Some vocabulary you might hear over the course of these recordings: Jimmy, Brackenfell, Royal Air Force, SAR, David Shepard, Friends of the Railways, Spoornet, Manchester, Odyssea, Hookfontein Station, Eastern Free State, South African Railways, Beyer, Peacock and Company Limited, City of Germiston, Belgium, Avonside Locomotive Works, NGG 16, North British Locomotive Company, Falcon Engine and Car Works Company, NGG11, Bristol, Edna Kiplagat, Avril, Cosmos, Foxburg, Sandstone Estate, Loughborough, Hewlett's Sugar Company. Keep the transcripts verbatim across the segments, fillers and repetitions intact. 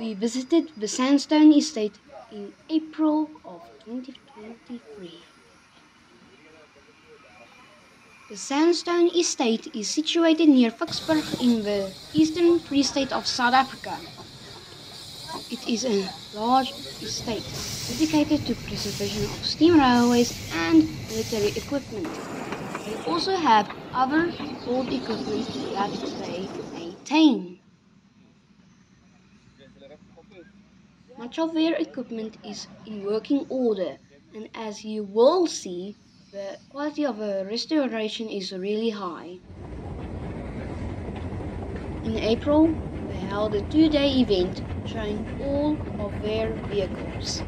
we visited the Sandstone Estate in April of twenty twenty-three. The Sandstone Estate is situated near Foxburg in the Eastern Free State of South Africa. It is a large estate dedicated to preservation of steam railways and military equipment. They also have other old equipment that they maintain. Much of their equipment is in working order, and as you will see, the quality of the restoration is really high. In April, they held a two-day event showing all of their vehicles.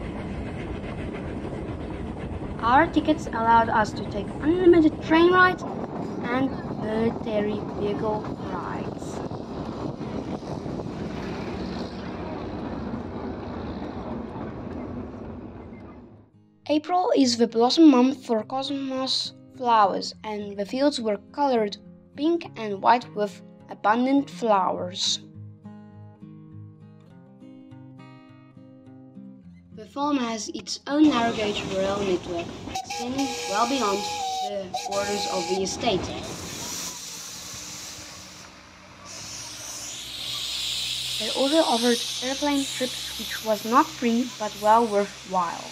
Our tickets allowed us to take unlimited train rides and military vehicle rides. April is the blossom month for Cosmos flowers, and the fields were colored pink and white with abundant flowers. The farm has its own narrow-gauge rail network, extending well beyond the borders of the estate. They also offered airplane trips, which was not free but well worthwhile.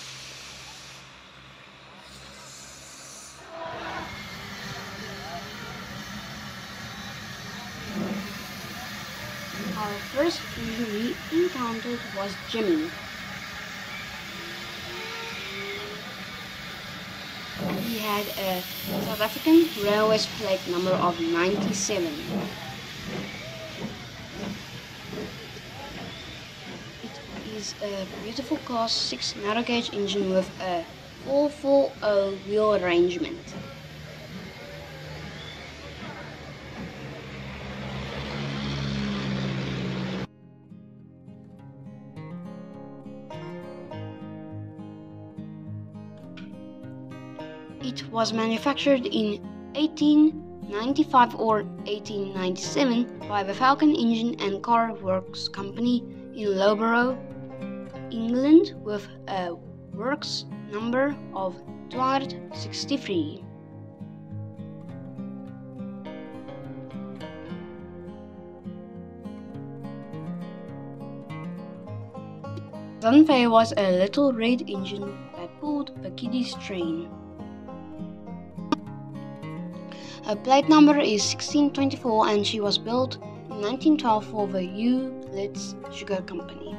Our first issue we encountered was Jimmy. He had a South African Railways plate number of ninety-seven. It is a beautiful class six narrow gauge engine with a four forty wheel arrangement. It was manufactured in eighteen ninety-five or eighteen ninety-seven by the Falcon Engine and Car Works Company in Loughborough, England, with a works number of two hundred sixty-three. Dunfei was a little red engine that pulled the kiddies' train. Her plate number is sixteen twenty-four, and she was built in nineteen twelve for the Hewlett's Sugar Company.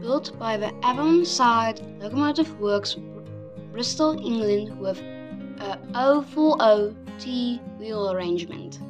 Built by the Avonside Locomotive Works, Bristol, England, with a oh forty T wheel arrangement.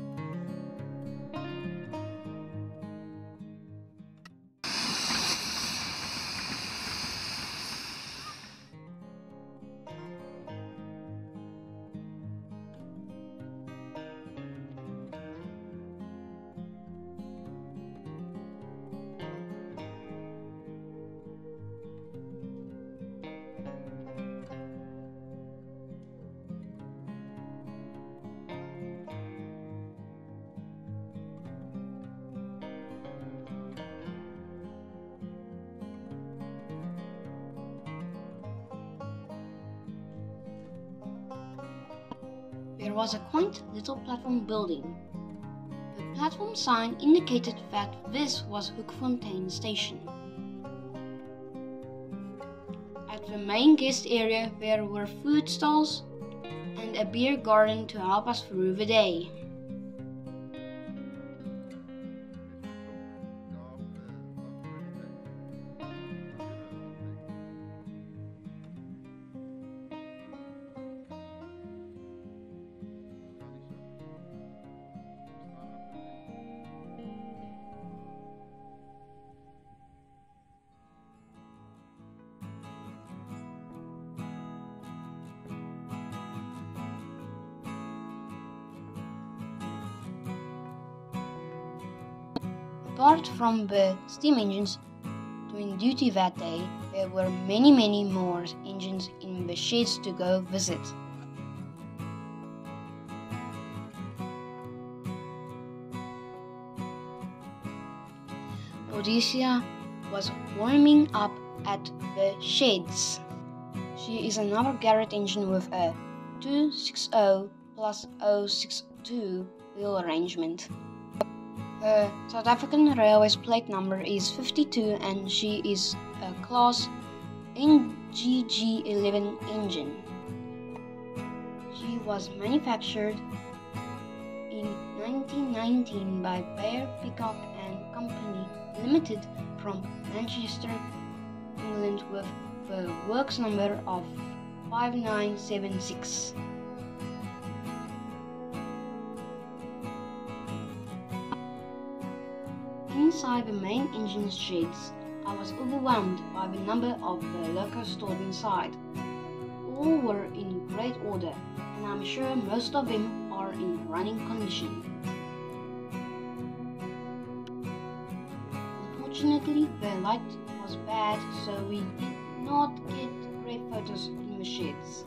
There was a quaint little platform building. The platform sign indicated that this was Hookfontein Station. At the main guest area there were food stalls and a beer garden to help us through the day. Apart from the steam engines doing duty that day, there were many many more engines in the sheds to go visit. Odyssea was warming up at the sheds. She is another Garrett engine with a two sixty plus oh sixty-two wheel arrangement. Her South African Railways plate number is fifty-two and she is a class N G G eleven engine. She was manufactured in nineteen nineteen by Beyer, Peacock and Company Limited from Manchester, England, with the works number of five nine seven six. Inside the main engine sheds, I was overwhelmed by the number of the locos stored inside. All were in great order, and I'm sure most of them are in running condition. Unfortunately, the light was bad, so we did not get great photos in the sheds.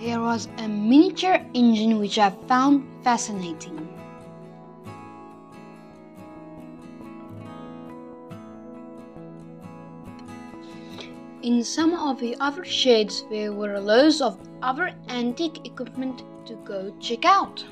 There was a miniature engine which I found fascinating. In some of the other sheds there were loads of other antique equipment to go check out.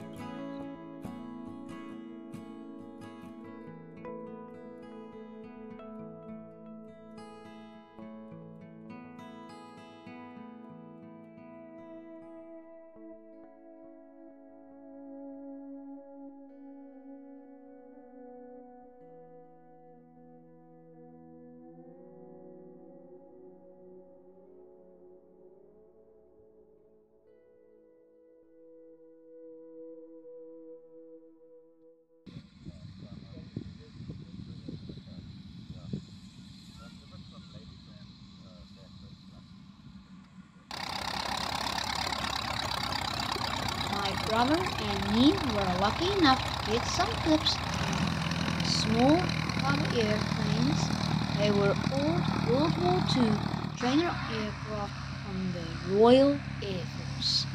My brother and me were lucky enough to get some clips of small Cub airplanes. They were old World War Two trainer aircraft from the Royal Air Force.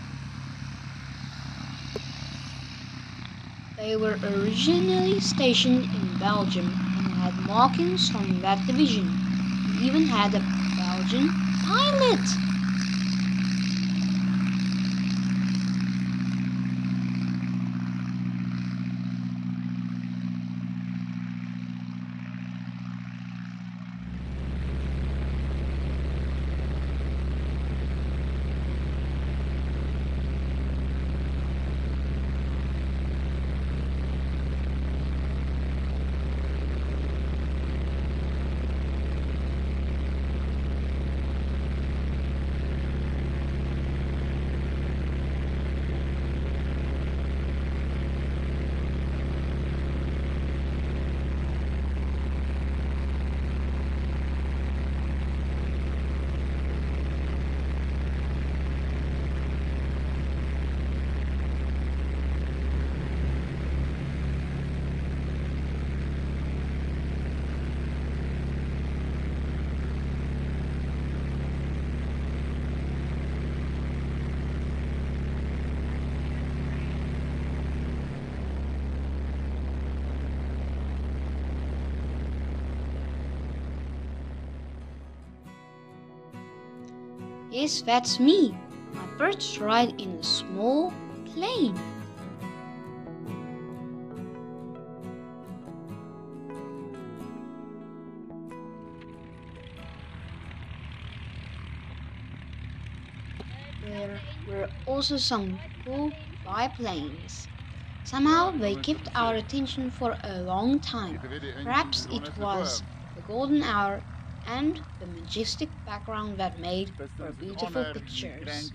They were originally stationed in Belgium and had markings from that division. We even had a Belgian pilot. Yes, that's me. My first ride in a small plane. There were also some cool biplanes. Somehow they kept our attention for a long time. Perhaps it was the golden hour and the majestic background that made for beautiful pictures.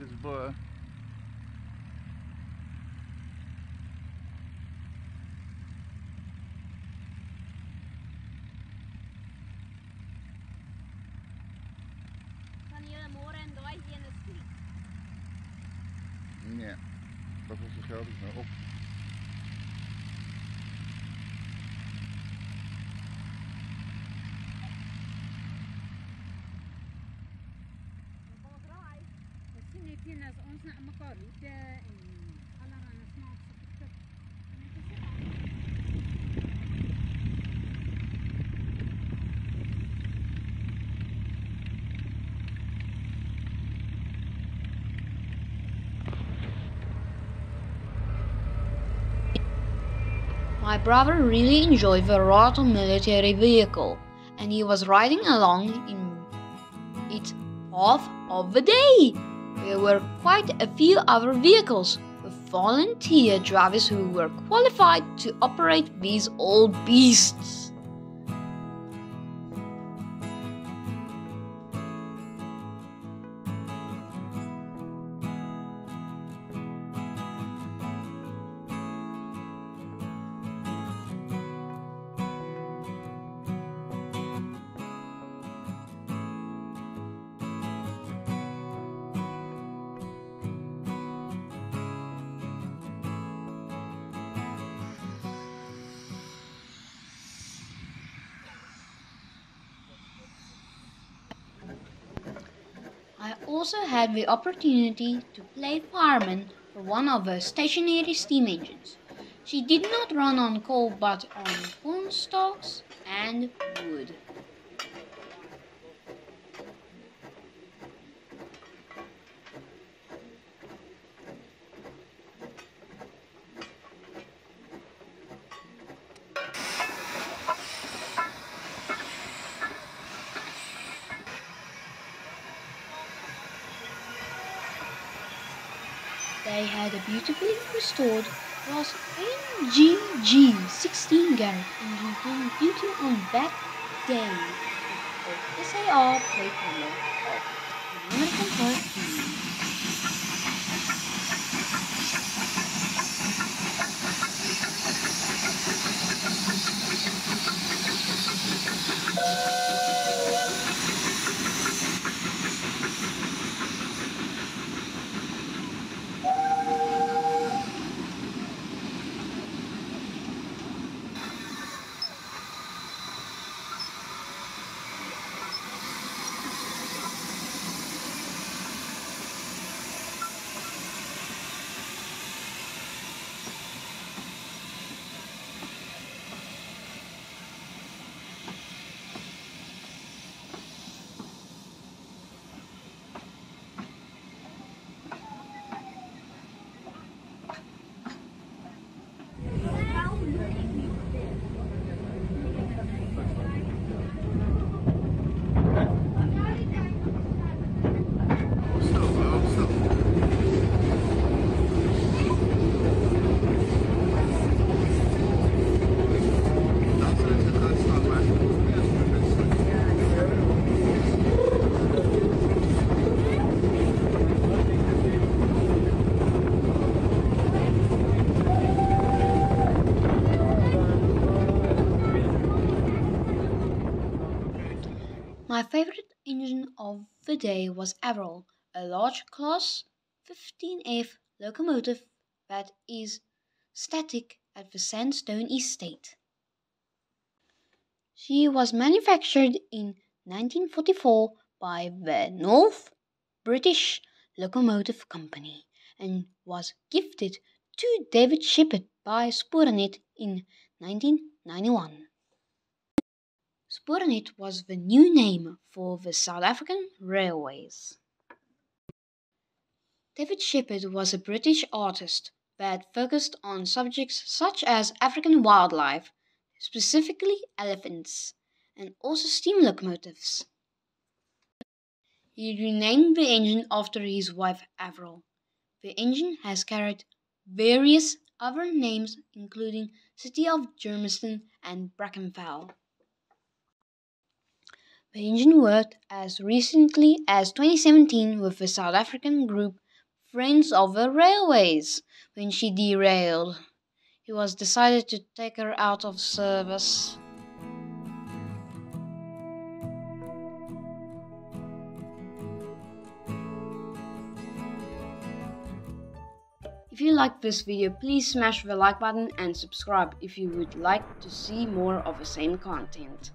My brother really enjoyed the Royal military vehicle, and he was riding along in its path of the day. There were quite a few other vehicles with volunteer drivers who were qualified to operate these old beasts. I also had the opportunity to play fireman for one of the stationary steam engines. She did not run on coal but on corn stalks and wood. They had a beautifully restored Ross N G G sixteen Garrett engine doing duty on that day with the S A R plate number of American Part. My favorite engine of the day was Avril, a large Class fifteen F locomotive that is static at the Sandstone Estate. She was manufactured in nineteen forty-four by the North British Locomotive Company and was gifted to David Shepard by Spoornet in nineteen ninety-one. Spoornet was the new name for the South African Railways. David Shepard was a British artist that focused on subjects such as African wildlife, specifically elephants, and also steam locomotives. He renamed the engine after his wife Avril. The engine has carried various other names including City of Germiston and Brackenfell. The engine worked as recently as twenty seventeen with the South African group Friends of the Railways when she derailed. It was decided to take her out of service. If you liked this video, please smash the like button and subscribe if you would like to see more of the same content.